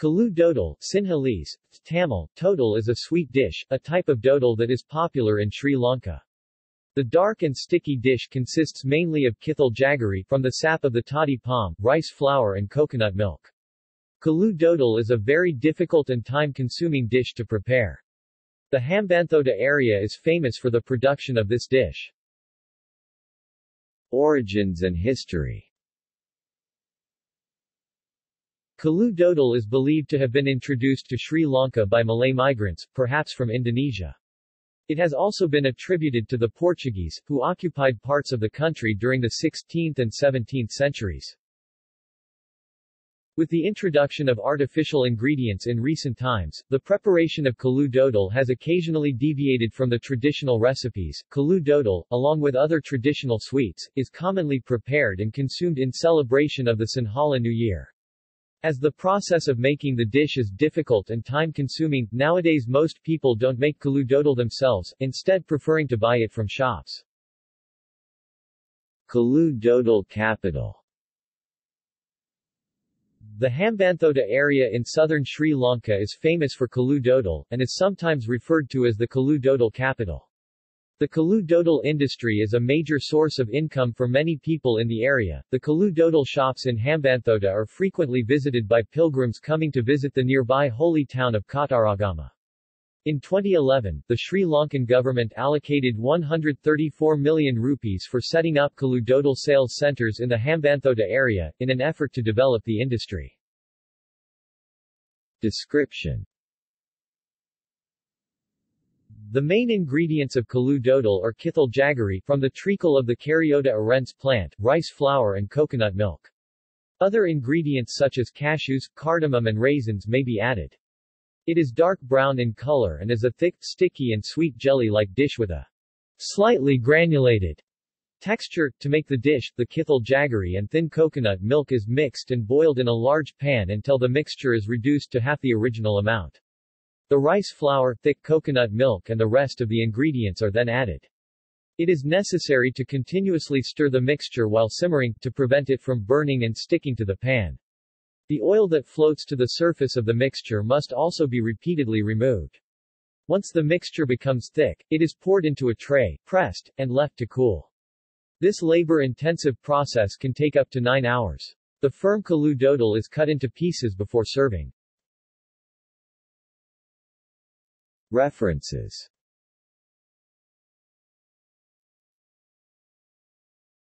Kalu dodol, Sinhalese, Tamil, todol is a sweet dish, a type of dodol that is popular in Sri Lanka. The dark and sticky dish consists mainly of kithul jaggery from the sap of the toddy palm, rice flour and coconut milk. Kalu dodol is a very difficult and time-consuming dish to prepare. The Hambantota area is famous for the production of this dish. Origins and history. Kalu dodol is believed to have been introduced to Sri Lanka by Malay migrants, perhaps from Indonesia. It has also been attributed to the Portuguese, who occupied parts of the country during the 16th and 17th centuries. With the introduction of artificial ingredients in recent times, the preparation of kalu dodol has occasionally deviated from the traditional recipes. Kalu dodol, along with other traditional sweets, is commonly prepared and consumed in celebration of the Sinhala New Year. As the process of making the dish is difficult and time-consuming, nowadays most people don't make kalu dodol themselves, instead preferring to buy it from shops. Kalu dodol capital. The Hambantota area in southern Sri Lanka is famous for kalu dodol, and is sometimes referred to as the kalu dodol capital. The kalu dodol industry is a major source of income for many people in the area. The kalu dodol shops in Hambantota are frequently visited by pilgrims coming to visit the nearby holy town of Kataragama. In 2011, the Sri Lankan government allocated 134 million rupees for setting up kalu dodol sales centers in the Hambantota area, in an effort to develop the industry. Description. The main ingredients of kalu dodol are kithul jaggery from the treacle of the caryota arens plant, rice flour and coconut milk. Other ingredients such as cashews, cardamom and raisins may be added. It is dark brown in color and is a thick, sticky and sweet jelly-like dish with a slightly granulated texture. To make the dish, the kithul jaggery and thin coconut milk is mixed and boiled in a large pan until the mixture is reduced to half the original amount. The rice flour, thick coconut milk and the rest of the ingredients are then added. It is necessary to continuously stir the mixture while simmering, to prevent it from burning and sticking to the pan. The oil that floats to the surface of the mixture must also be repeatedly removed. Once the mixture becomes thick, it is poured into a tray, pressed, and left to cool. This labor-intensive process can take up to 9 hours. The firm kalu dodol is cut into pieces before serving. References.